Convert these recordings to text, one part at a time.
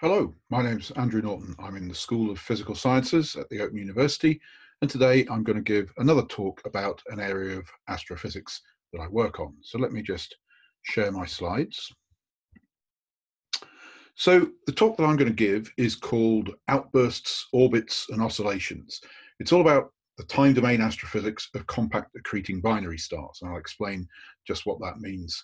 Hello, my name's Andrew Norton. I'm in the School of Physical Sciences at the Open University, and today I'm going to give another talk about an area of astrophysics that I work on. So let me just share my slides. So the talk that I'm going to give is called Outbursts, Orbits and Oscillations. It's all about the time domain astrophysics of compact accreting binary stars, and I'll explain just what that means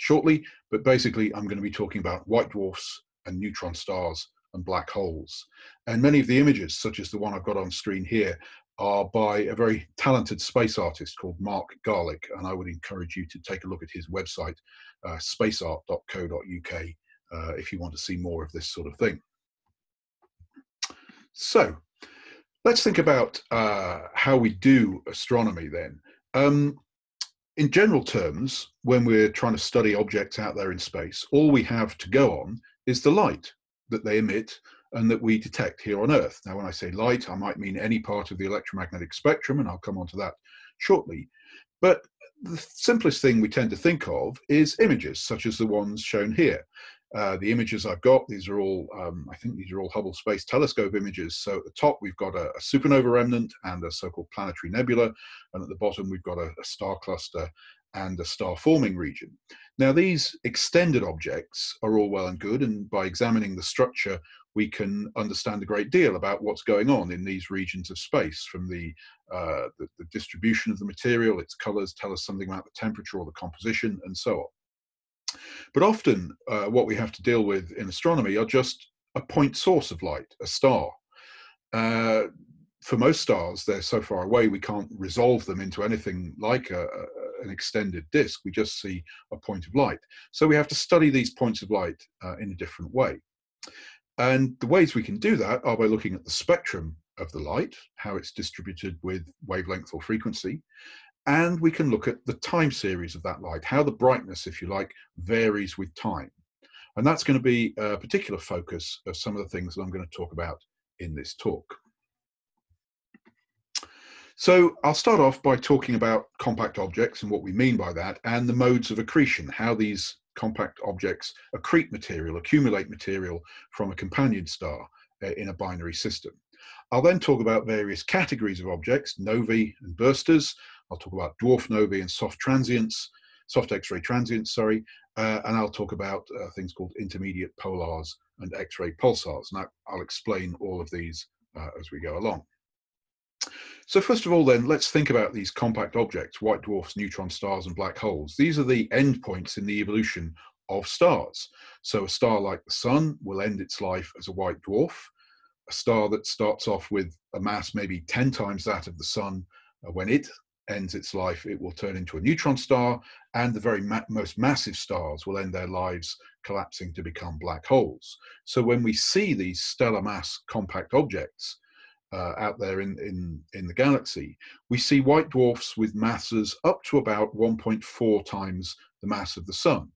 shortly, but basically I'm going to be talking about white dwarfs and neutron stars and black holes. And many of the images, such as the one I've got on screen here, are by a very talented space artist called Mark Garlick, and I would encourage you to take a look at his website, spaceart.co.uk, if you want to see more of this sort of thing. So let's think about how we do astronomy then. In general terms, when we're trying to study objects out there in space, all we have to go on is the light that they emit and that we detect here on Earth. Now, when I say light, I might mean any part of the electromagnetic spectrum, and I'll come on to that shortly. But the simplest thing we tend to think of is images, such as the ones shown here. The images I've got, these are all, I think these are all Hubble Space Telescope images. So at the top, we've got a supernova remnant and a so-called planetary nebula. And at the bottom, we've got a star cluster and a star forming region. Now, these extended objects are all well and good, and by examining the structure, we can understand a great deal about what's going on in these regions of space, from the distribution of the material, its colors tell us something about the temperature or the composition, and so on. But often what we have to deal with in astronomy are just a point source of light, a star. For most stars, they're so far away, we can't resolve them into anything like an extended disk. We just see a point of light. So we have to study these points of light in a different way. And the ways we can do that are by looking at the spectrum of the light, how it's distributed with wavelength or frequency. And we can look at the time series of that light, how the brightness, if you like, varies with time. And that's going to be a particular focus of some of the things that I'm going to talk about in this talk. So I'll start off by talking about compact objects and what we mean by that, and the modes of accretion, how these compact objects accrete material, accumulate material from a companion star in a binary system. I'll then talk about various categories of objects, novae and bursters. I'll talk about dwarf novae and soft X-ray transients, sorry, and I'll talk about things called intermediate polars and X-ray pulsars. Now, I'll explain all of these as we go along. So first of all then, let's think about these compact objects, white dwarfs, neutron stars and black holes. These are the endpoints in the evolution of stars. So a star like the Sun will end its life as a white dwarf. A star that starts off with a mass maybe 10 times that of the Sun, when it ends its life, it will turn into a neutron star, and the very most massive stars will end their lives collapsing to become black holes. So when we see these stellar mass compact objects out there in the galaxy, we see white dwarfs with masses up to about 1.4 times the mass of the Sun.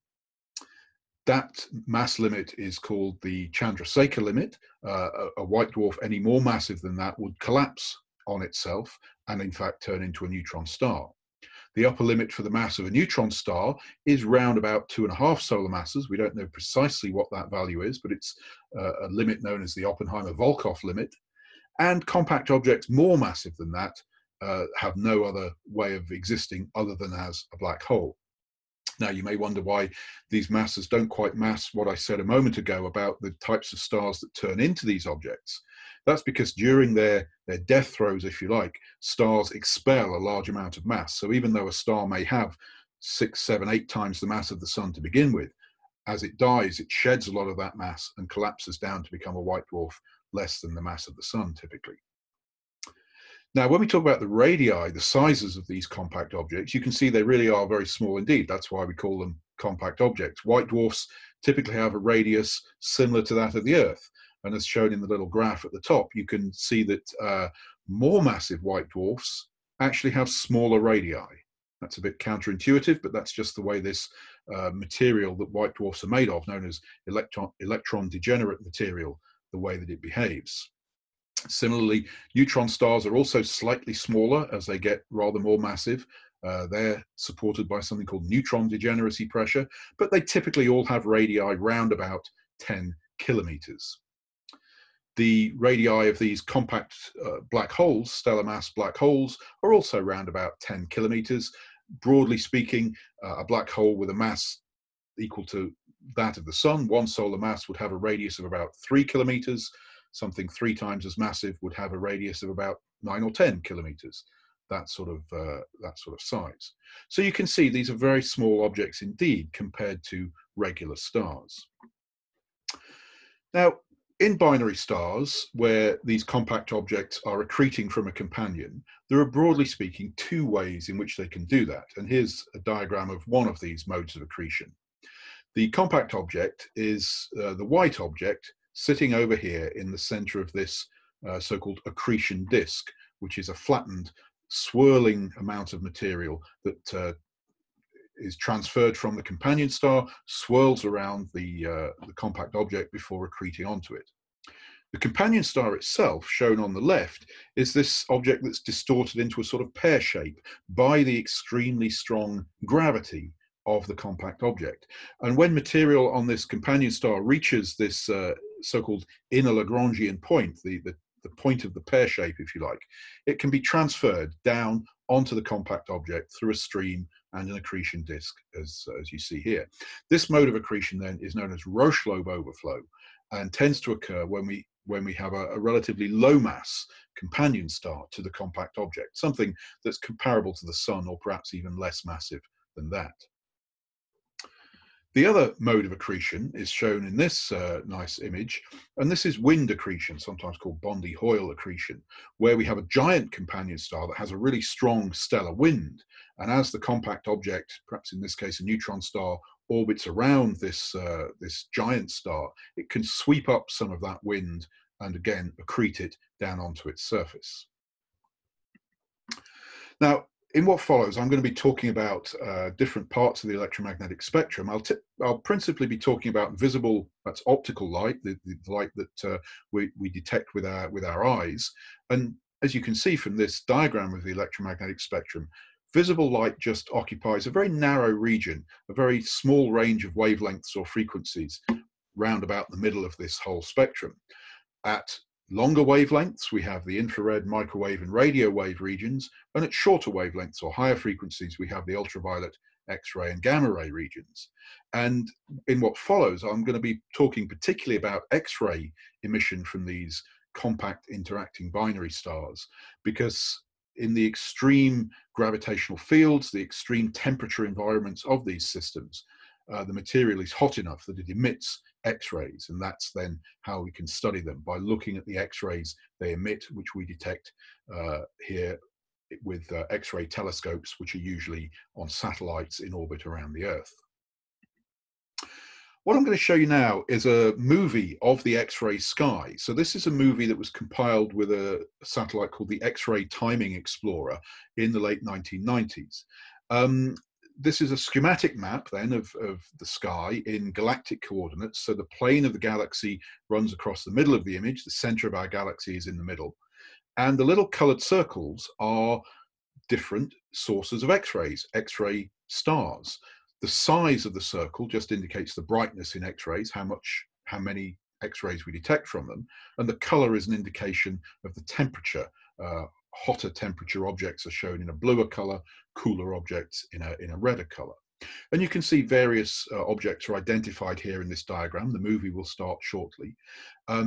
That mass limit is called the Chandrasekhar limit. A white dwarf any more massive than that would collapse on itself and in fact turn into a neutron star. The upper limit for the mass of a neutron star is round about 2.5 solar masses. We don't know precisely what that value is, but it's a limit known as the Oppenheimer-Volkoff limit. And compact objects more massive than that have no other way of existing other than as a black hole. Now, you may wonder why these masses don't quite match what I said a moment ago about the types of stars that turn into these objects. That's because during their death throes, if you like, stars expel a large amount of mass. So even though a star may have 6, 7, 8 times the mass of the Sun to begin with, as it dies, it sheds a lot of that mass and collapses down to become a white dwarf less than the mass of the Sun typically. Now, when we talk about the radii, the sizes of these compact objects, you can see they really are very small indeed. That's why we call them compact objects. White dwarfs typically have a radius similar to that of the Earth. And as shown in the little graph at the top, you can see that more massive white dwarfs actually have smaller radii. That's a bit counterintuitive, but that's just the way this material that white dwarfs are made of, known as electron degenerate material, the way that it behaves. Similarly, neutron stars are also slightly smaller as they get rather more massive. They're supported by something called neutron degeneracy pressure, but they typically all have radii round about 10 kilometers. The radii of these compact black holes, stellar mass black holes, are also around about 10 kilometers. Broadly speaking, a black hole with a mass equal to that of the sun, one solar mass, would have a radius of about 3 kilometers. Something 3 times as massive would have a radius of about 9 or 10 kilometers, that sort of size. So you can see these are very small objects indeed compared to regular stars. Now, in binary stars, where these compact objects are accreting from a companion, there are broadly speaking 2 ways in which they can do that. And here's a diagram of one of these modes of accretion. The compact object is the white object sitting over here in the center of this so-called accretion disk, which is a flattened, swirling amount of material that is transferred from the companion star, swirls around the compact object before accreting onto it. The companion star itself, shown on the left, is this object that's distorted into a sort of pear shape by the extremely strong gravity of the compact object. And when material on this companion star reaches this so-called inner Lagrangian point, the point of the pear shape, if you like, it can be transferred down onto the compact object through a stream and an accretion disk, as you see here. This mode of accretion then is known as Roche-Lobe overflow and tends to occur when we have a relatively low mass companion star to the compact object, something that's comparable to the sun or perhaps even less massive than that. The other mode of accretion is shown in this nice image, and this is wind accretion, sometimes called Bondi-Hoyle accretion, where we have a giant companion star that has a really strong stellar wind, and as the compact object, perhaps in this case a neutron star, orbits around this, this giant star, it can sweep up some of that wind and again accrete it down onto its surface. Now, in what follows, I'm going to be talking about different parts of the electromagnetic spectrum. I'll principally be talking about visible, that's optical light, the light that we detect with our eyes. And as you can see from this diagram of the electromagnetic spectrum, visible light just occupies a very narrow region, a very small range of wavelengths or frequencies round about the middle of this whole spectrum. At longer wavelengths, we have the infrared, microwave and radio wave regions, and at shorter wavelengths or higher frequencies, we have the ultraviolet, X-ray and gamma ray regions. And in what follows, I'm going to be talking particularly about X-ray emission from these compact interacting binary stars, because in the extreme gravitational fields, the extreme temperature environments of these systems, the material is hot enough that it emits X-rays, and that's then how we can study them, by looking at the X-rays they emit, which we detect here with X-ray telescopes, which are usually on satellites in orbit around the Earth. What I'm going to show you now is a movie of the X-ray sky. So this is a movie that was compiled with a satellite called the X-ray Timing Explorer in the late 1990s. This is a schematic map then of the sky in galactic coordinates. So the plane of the galaxy runs across the middle of the image. The center of our galaxy is in the middle. And the little colored circles are different sources of X-rays, X-ray stars. The size of the circle just indicates the brightness in X-rays, how many X-rays we detect from them. And the color is an indication of the temperature. Hotter temperature objects are shown in a bluer color, cooler objects in a redder color. And you can see various objects are identified here in this diagram. The movie will start shortly. At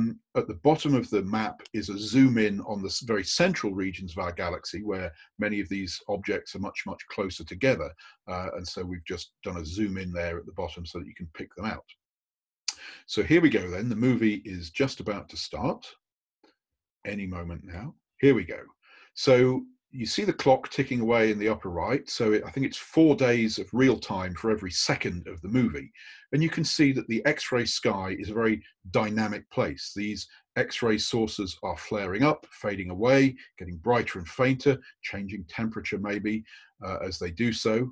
the bottom of the map is a zoom in on the very central regions of our galaxy, where many of these objects are much, much closer together. And so we've just done a zoom in there at the bottom so that you can pick them out. So here we go then. The movie is just about to start any moment now. Here we go. So you see the clock ticking away in the upper right. So I think it's 4 days of real time for every second of the movie. And you can see that the X-ray sky is a very dynamic place. These X-ray sources are flaring up, fading away, getting brighter and fainter, changing temperature maybe as they do so.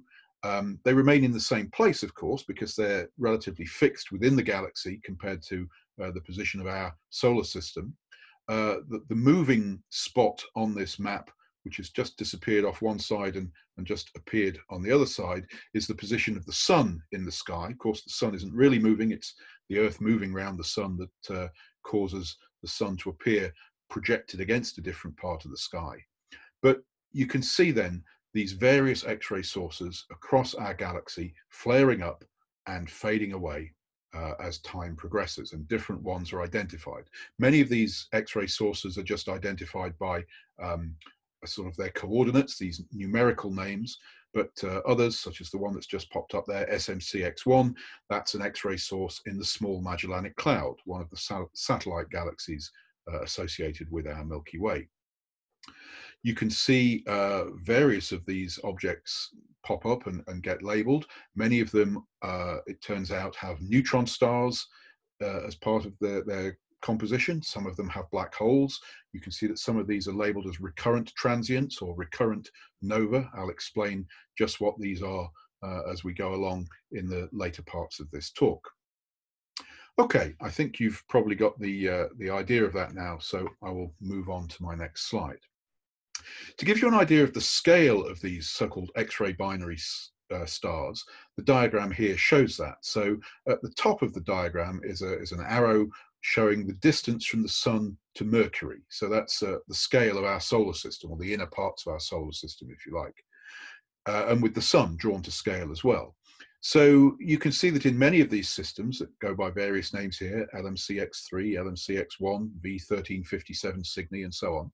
They remain in the same place, of course, because they're relatively fixed within the galaxy compared to the position of our solar system. The moving spot on this map, which has just disappeared off one side and just appeared on the other side, is the position of the sun in the sky. Of course, the sun isn't really moving. It's the Earth moving around the sun that causes the sun to appear projected against a different part of the sky. But you can see then these various X-ray sources across our galaxy flaring up and fading away as time progresses, and different ones are identified. Many of these X-ray sources are just identified by sort of their coordinates, these numerical names, but others, such as the one that's just popped up there, LMCX1, that's an X-ray source in the Small Magellanic Cloud, one of the satellite galaxies associated with our Milky Way. You can see various of these objects pop up and get labelled. Many of them, it turns out, have neutron stars as part of their composition. Some of them have black holes. You can see that some of these are labelled as recurrent transients or recurrent nova. I'll explain just what these are as we go along in the later parts of this talk. Okay, I think you've probably got the idea of that now, so I will move on to my next slide. To give you an idea of the scale of these so-called X-ray binary stars, the diagram here shows that. So at the top of the diagram is an arrow showing the distance from the Sun to Mercury. So that's the scale of our solar system, or the inner parts of our solar system, if you like, and with the Sun drawn to scale as well. So you can see that in many of these systems that go by various names here, LMCX3, LMCX1, V1357 Cygni, and so on,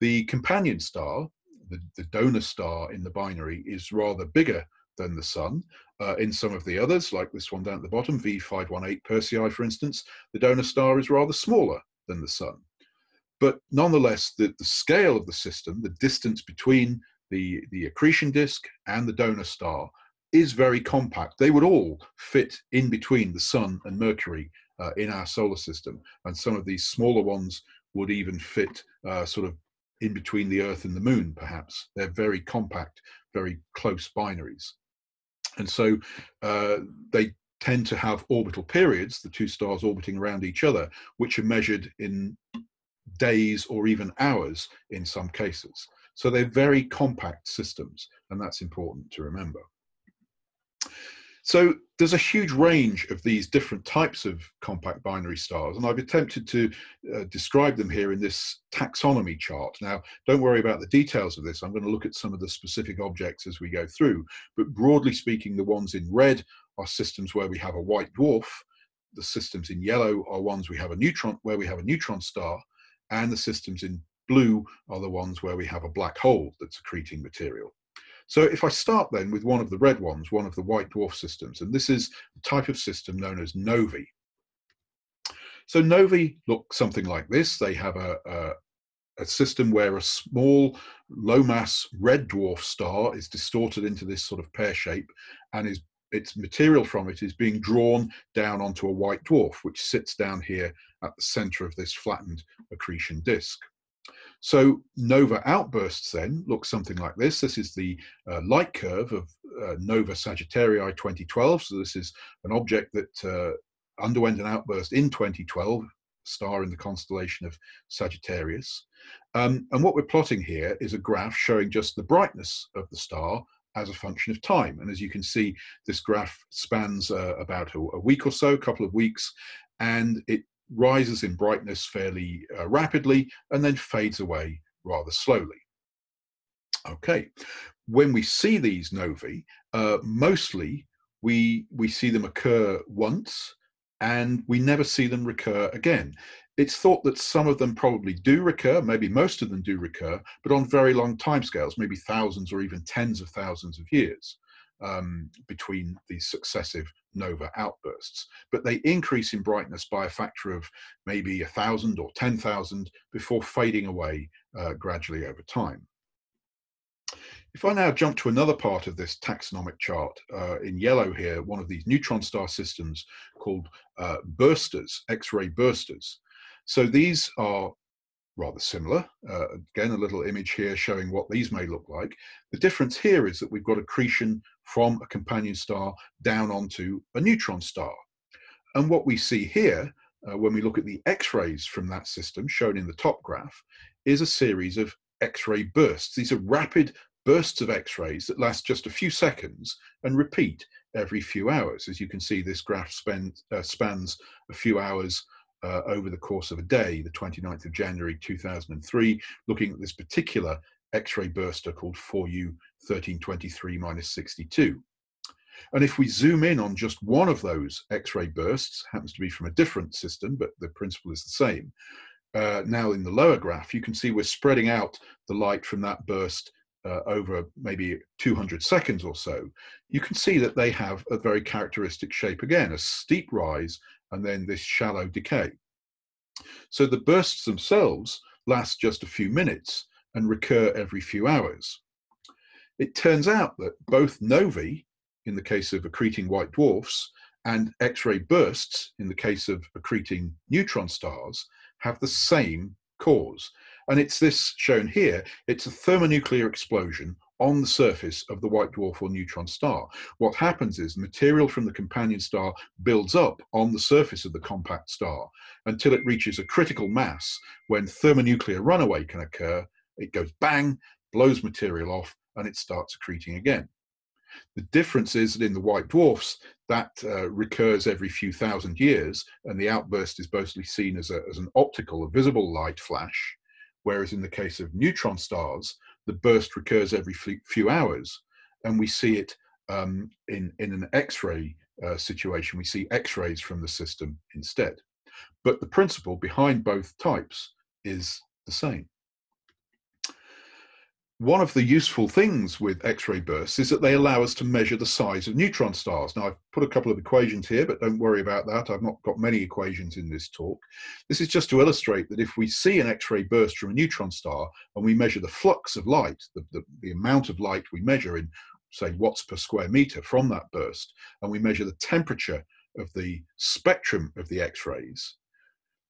the companion star, the donor star in the binary, is rather bigger than the Sun. In some of the others, like this one down at the bottom, V518 Persei, for instance, the donor star is rather smaller than the Sun. But nonetheless, the scale of the system, the distance between the accretion disk and the donor star, is very compact. They would all fit in between the Sun and Mercury in our solar system. And some of these smaller ones would even fit sort of in between the Earth and the Moon, perhaps. They're very compact, very close binaries. And so they tend to have orbital periods, the two stars orbiting around each other, which are measured in days or even hours in some cases. So they're very compact systems, and that's important to remember. So there's a huge range of these different types of compact binary stars, and I've attempted to describe them here in this taxonomy chart. Now, don't worry about the details of this. I'm going to look at some of the specific objects as we go through, but broadly speaking, the ones in red are systems where we have a white dwarf. The systems in yellow are ones where we have a neutron star, and the systems in blue are the ones where we have a black hole that's accreting material. So if I start then with one of the red ones, one of the white dwarf systems, and this is the type of system known as novae. So novae look something like this. They have a system where a small, low-mass red dwarf star is distorted into this sort of pear shape, and its material from it is being drawn down onto a white dwarf, which sits down here at the center of this flattened accretion disk. So nova outbursts then look something like this. This is the light curve of Nova Sagittarii 2012. So this is an object that underwent an outburst in 2012, star in the constellation of Sagittarius. And what we're plotting here is a graph showing just the brightness of the star as a function of time. And as you can see, this graph spans about a week or so, a couple of weeks, and it rises in brightness fairly rapidly and then fades away rather slowly. Okay, when we see these novae, mostly we see them occur once and we never see them recur again. It's thought that some of them probably do recur, maybe most of them do recur, but on very long timescales, maybe thousands or even tens of thousands of years between these successive nova outbursts, but they increase in brightness by a factor of maybe 1,000 or 10,000 before fading away gradually over time. If I now jump to another part of this taxonomic chart, in yellow here, one of these neutron star systems called bursters, X-ray bursters. So these are rather similar. Again, a little image here showing what these may look like. The difference here is that we've got accretion from a companion star down onto a neutron star. And what we see here, when we look at the X-rays from that system, shown in the top graph, is a series of X-ray bursts. These are rapid bursts of X-rays that last just a few seconds and repeat every few hours. As you can see, this graph spans a few hours over the course of a day, the 29th of January 2003, looking at this particular X-ray burster called 4U1323-62. And if we zoom in on just one of those X-ray bursts, happens to be from a different system, but the principle is the same. Now in the lower graph, you can see we're spreading out the light from that burst over maybe 200 seconds or so. You can see that they have a very characteristic shape again, a steep rise and then this shallow decay. So the bursts themselves last just a few minutes and recur every few hours. It turns out that both novae, in the case of accreting white dwarfs, and X-ray bursts, in the case of accreting neutron stars, have the same cause. And it's this shown here, it's a thermonuclear explosion on the surface of the white dwarf or neutron star. What happens is material from the companion star builds up on the surface of the compact star until it reaches a critical mass when thermonuclear runaway can occur. It goes bang, blows material off, and it starts accreting again. The difference is that in the white dwarfs, that recurs every few thousand years, and the outburst is mostly seen as an optical, a visible light flash, whereas in the case of neutron stars, the burst recurs every few hours, and we see it in an X-ray situation. We see X-rays from the system instead. But the principle behind both types is the same. One of the useful things with X-ray bursts is that they allow us to measure the size of neutron stars. Now, I've put a couple of equations here, but don't worry about that. I've not got many equations in this talk. This is just to illustrate that if we see an X-ray burst from a neutron star and we measure the flux of light, the amount of light we measure in, say, watts per square meter from that burst, and we measure the temperature of the spectrum of the X-rays,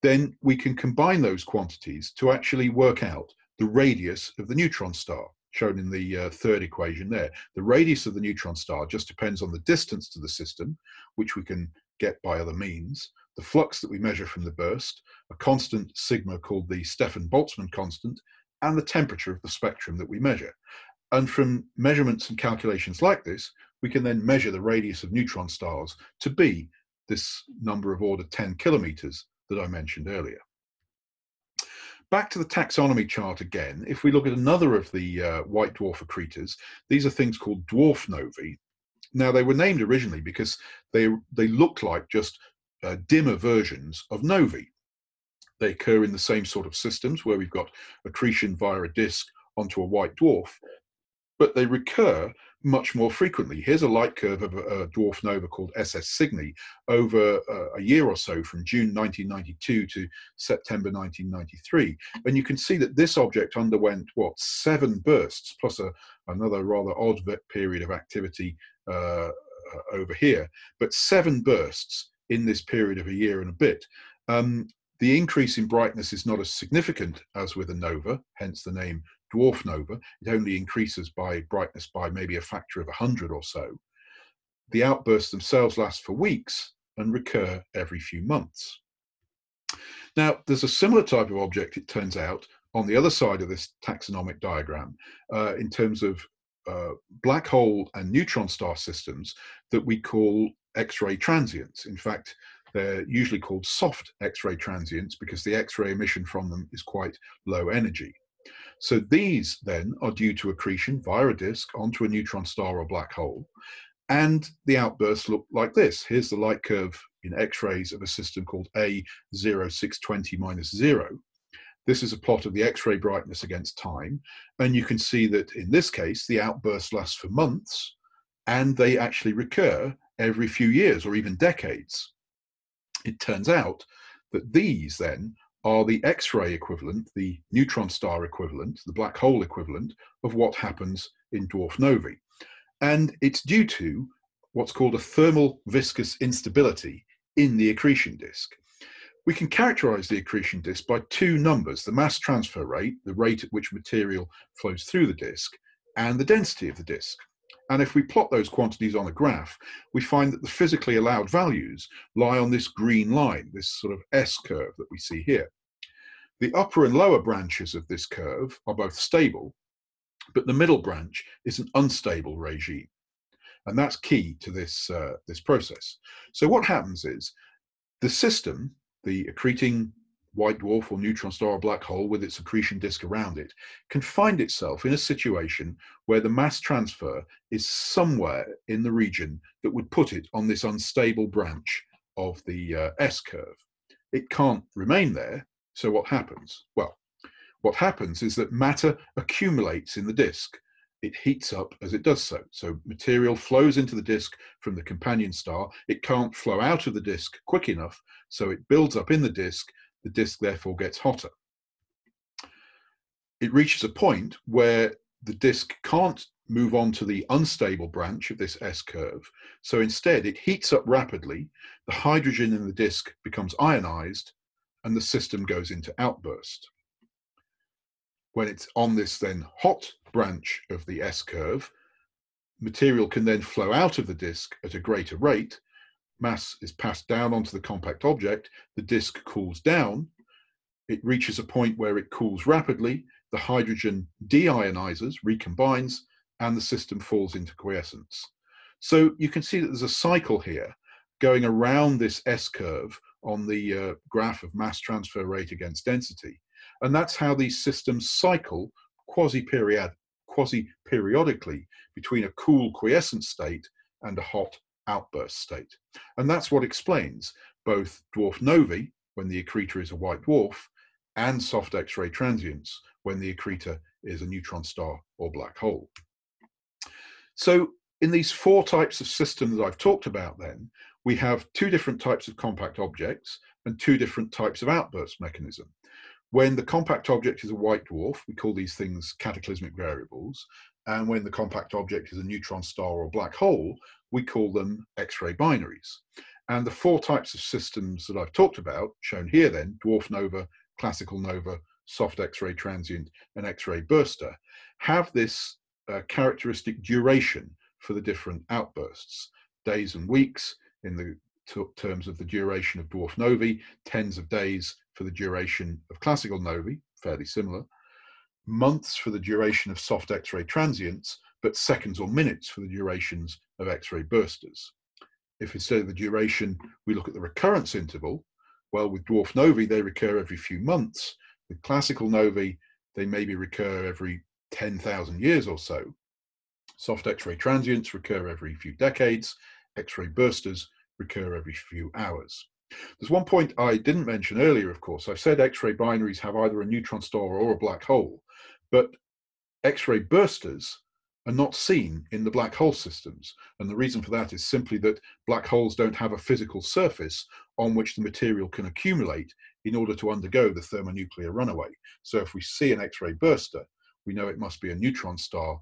then we can combine those quantities to actually work out the radius of the neutron star, shown in the third equation there. The radius of the neutron star just depends on the distance to the system, which we can get by other means, the flux that we measure from the burst, a constant sigma called the Stefan-Boltzmann constant, and the temperature of the spectrum that we measure. And from measurements and calculations like this, we can then measure the radius of neutron stars to be this number of order 10 kilometers that I mentioned earlier. Back to the taxonomy chart again, if we look at another of the white dwarf accretors, these are things called dwarf novae. Now, they were named originally because they looked like just dimmer versions of novae. They occur in the same sort of systems where we've got accretion via a disk onto a white dwarf, but they recur much more frequently. Here's a light curve of a dwarf nova called SS Cygni over a year or so, from June 1992 to September 1993. And you can see that this object underwent, what, 7 bursts, plus another rather odd period of activity over here, but 7 bursts in this period of a year and a bit. The increase in brightness is not as significant as with a nova, hence the name dwarf nova. It only increases by brightness by maybe a factor of 100 or so. The outbursts themselves last for weeks and recur every few months. Now, there's a similar type of object, it turns out, on the other side of this taxonomic diagram, in terms of black hole and neutron star systems that we call X-ray transients. In fact, they're usually called soft X-ray transients because the X-ray emission from them is quite low energy. So these then are due to accretion via a disk onto a neutron star or black hole, and the outbursts look like this. Here's the light curve in X-rays of a system called A0620 minus zero. This is a plot of the X-ray brightness against time, and you can see that in this case the outburst lasts for months and they actually recur every few years or even decades. It turns out that these then are the X-ray equivalent, the neutron star equivalent, the black hole equivalent of what happens in dwarf novae. And it's due to what's called a thermal viscous instability in the accretion disk. We can characterize the accretion disk by 2 numbers, the mass transfer rate, the rate at which material flows through the disk, and the density of the disk. And if we plot those quantities on a graph, we find that the physically allowed values lie on this green line, this sort of S curve that we see here. The upper and lower branches of this curve are both stable, but the middle branch is an unstable regime. And that's key to this, this process. So what happens is the system, the accreting white dwarf or neutron star or black hole with its accretion disk around it, can find itself in a situation where the mass transfer is somewhere in the region that would put it on this unstable branch of the S-curve. It can't remain there, so what happens? Well, what happens is that matter accumulates in the disk. It heats up as it does so. So material flows into the disk from the companion star. It can't flow out of the disk quick enough, so it builds up in the disk. The disk therefore gets hotter. It reaches a point where the disk can't move on to the unstable branch of this S-curve. So instead, it heats up rapidly. The hydrogen in the disk becomes ionized, and the system goes into outburst. When it's on this then hot branch of the S-curve, material can then flow out of the disk at a greater rate. Mass is passed down onto the compact object. The disk cools down. It reaches a point where it cools rapidly. The hydrogen deionizes, recombines, and the system falls into quiescence. So you can see that there's a cycle here going around this S-curve on the graph of mass transfer rate against density. And that's how these systems cycle quasi-periodically between a cool quiescent state and a hot outburst state. And that's what explains both dwarf novae, when the accretor is a white dwarf, and soft X-ray transients, when the accretor is a neutron star or black hole. So in these four types of systems that I've talked about then, we have two different types of compact objects and two different types of outburst mechanism. When the compact object is a white dwarf, we call these things cataclysmic variables. And when the compact object is a neutron star or black hole, we call them X-ray binaries. And the four types of systems that I've talked about, shown here then, dwarf nova, classical nova, soft X-ray transient, and X-ray burster, have this characteristic duration for the different outbursts. Days and weeks in the terms of the duration of dwarf novae, tens of days for the duration of classical novae, fairly similar, months for the duration of soft X-ray transients, but seconds or minutes for the durations of X-ray bursters. If instead of the duration, we look at the recurrence interval, well, with dwarf novae, they recur every few months. With classical novae, they maybe recur every 10,000 years or so. Soft X-ray transients recur every few decades. X-ray bursters recur every few hours. There's one point I didn't mention earlier, of course. I said X-ray binaries have either a neutron star or a black hole, but X-ray bursters are not seen in the black hole systems. And the reason for that is simply that black holes don't have a physical surface on which the material can accumulate in order to undergo the thermonuclear runaway. So if we see an X-ray burster, we know it must be a neutron star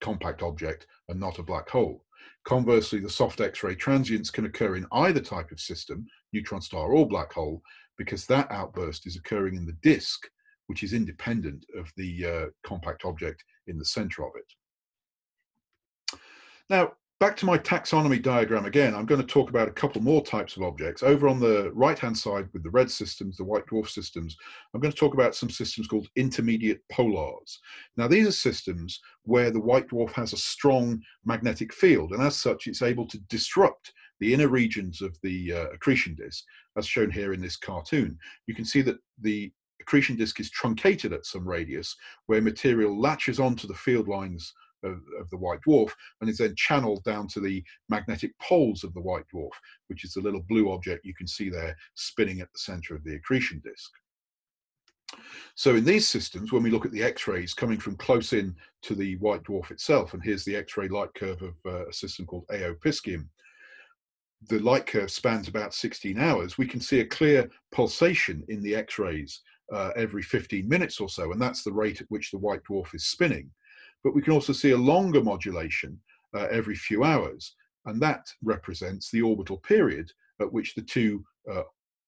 compact object and not a black hole. Conversely, the soft X-ray transients can occur in either type of system, neutron star or black hole, because that outburst is occurring in the disk, which is independent of the compact object in the center of it. Now, back to my taxonomy diagram again, I'm going to talk about a couple more types of objects. Over on the right-hand side with the red systems, the white dwarf systems, I'm going to talk about some systems called intermediate polars. Now, these are systems where the white dwarf has a strong magnetic field, and as such, it's able to disrupt the inner regions of the accretion disk, as shown here in this cartoon. You can see that the accretion disk is truncated at some radius, where material latches onto the field lines of the white dwarf and is then channeled down to the magnetic poles of the white dwarf, which is the little blue object you can see there spinning at the center of the accretion disk. So in these systems, when we look at the X-rays coming from close in to the white dwarf itself, and here's the X-ray light curve of a system called AO Piscium, the light curve spans about 16 hours, we can see a clear pulsation in the X-rays every 15 minutes or so, and that's the rate at which the white dwarf is spinning. But we can also see a longer modulation every few hours, and that represents the orbital period at which the two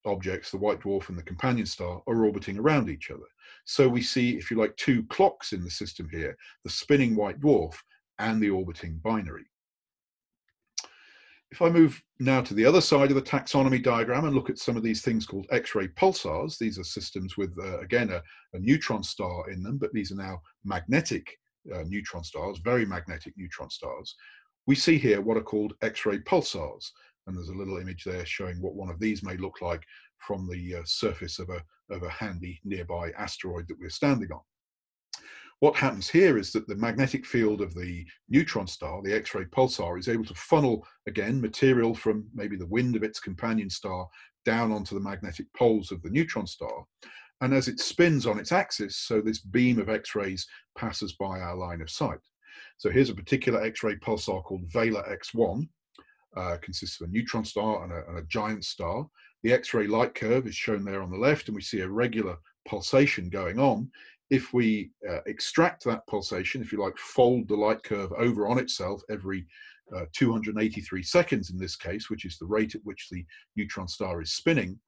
objects, the white dwarf and the companion star, are orbiting around each other. So we see, if you like, two clocks in the system here, the spinning white dwarf and the orbiting binary. If I move now to the other side of the taxonomy diagram and look at some of these things called X-ray pulsars, these are systems with, again, a neutron star in them, but these are now magnetic neutron stars, very magnetic neutron stars. we see here what are called X-ray pulsars, and there's a little image there showing what one of these may look like from the surface of a handy nearby asteroid that we're standing on. What happens here is that the magnetic field of the neutron star, the X-ray pulsar, is able to funnel, again, material from maybe the wind of its companion star down onto the magnetic poles of the neutron star. And as it spins on its axis, so this beam of X-rays passes by our line of sight. So here's a particular X-ray pulsar called Vela X1. Consists of a neutron star and a giant star. The X-ray light curve is shown there on the left, and we see a regular pulsation going on. If we extract that pulsation, if you like, fold the light curve over on itself every 283 seconds in this case, which is the rate at which the neutron star is spinning,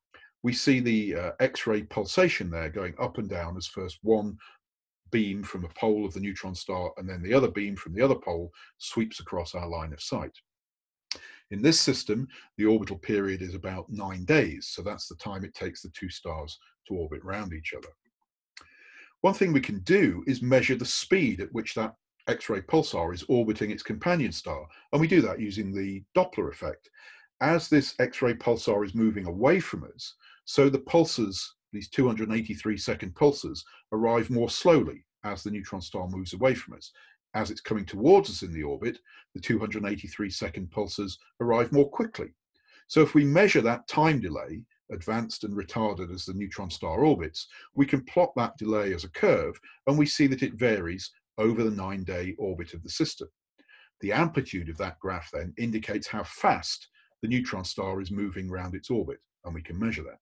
we see the X-ray pulsation there going up and down as first one beam from a pole of the neutron star and then the other beam from the other pole sweeps across our line of sight. In this system, the orbital period is about 9 days, so that's the time it takes the two stars to orbit round each other. One thing we can do is measure the speed at which that X-ray pulsar is orbiting its companion star, and we do that using the Doppler effect. As this X-ray pulsar is moving away from us, so the pulses, these 283-second pulses, arrive more slowly as the neutron star moves away from us. As it's coming towards us in the orbit, the 283-second pulses arrive more quickly. So if we measure that time delay, advanced and retarded as the neutron star orbits, we can plot that delay as a curve, and we see that it varies over the 9-day orbit of the system. The amplitude of that graph then indicates how fast the neutron star is moving around its orbit, and we can measure that.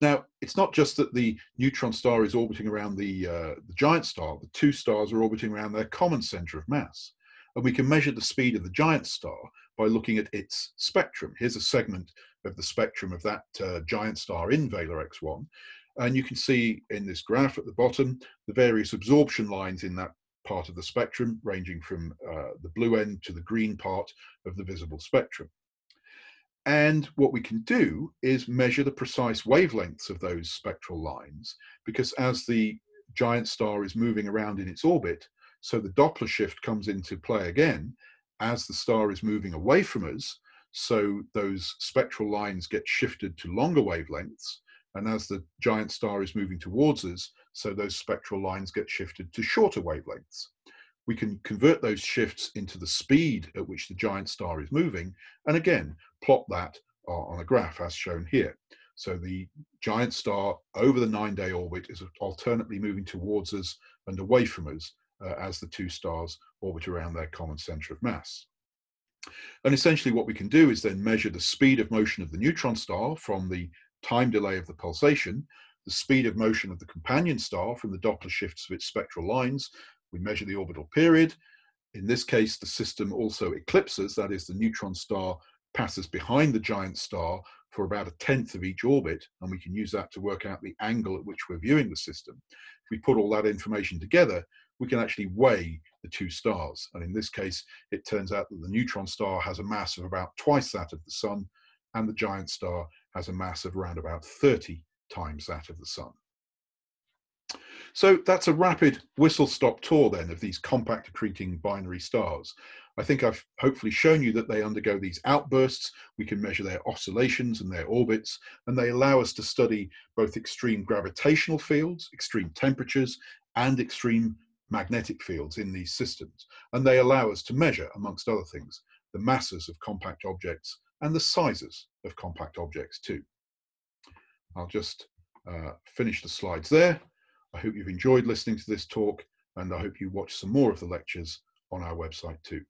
Now, it's not just that the neutron star is orbiting around the giant star, the two stars are orbiting around their common centre of mass. And we can measure the speed of the giant star by looking at its spectrum. Here's a segment of the spectrum of that giant star in Vela X1. And you can see in this graph at the bottom, the various absorption lines in that part of the spectrum, ranging from the blue end to the green part of the visible spectrum. And what we can do is measure the precise wavelengths of those spectral lines, because as the giant star is moving around in its orbit, so the Doppler shift comes into play again. As the star is moving away from us, so those spectral lines get shifted to longer wavelengths, and as the giant star is moving towards us, so those spectral lines get shifted to shorter wavelengths. We can convert those shifts into the speed at which the giant star is moving, and again, plot that on a graph as shown here. So the giant star over the 9-day orbit is alternately moving towards us and away from us as the two stars orbit around their common center of mass. And essentially what we can do is then measure the speed of motion of the neutron star from the time delay of the pulsation, the speed of motion of the companion star from the Doppler shifts of its spectral lines. We measure the orbital period. In this case, the system also eclipses, that is, the neutron star passes behind the giant star for about 1/10 of each orbit, and we can use that to work out the angle at which we're viewing the system. If we put all that information together, we can actually weigh the two stars. And in this case, it turns out that the neutron star has a mass of about twice that of the Sun, and the giant star has a mass of around about 30 times that of the Sun. So that's a rapid whistle-stop tour then of these compact accreting binary stars. I think I've hopefully shown you that they undergo these outbursts. We can measure their oscillations and their orbits, and they allow us to study both extreme gravitational fields, extreme temperatures, and extreme magnetic fields in these systems. And they allow us to measure, amongst other things, the masses of compact objects and the sizes of compact objects too. I'll just finish the slides there. I hope you've enjoyed listening to this talk, and I hope you watch some more of the lectures on our website too.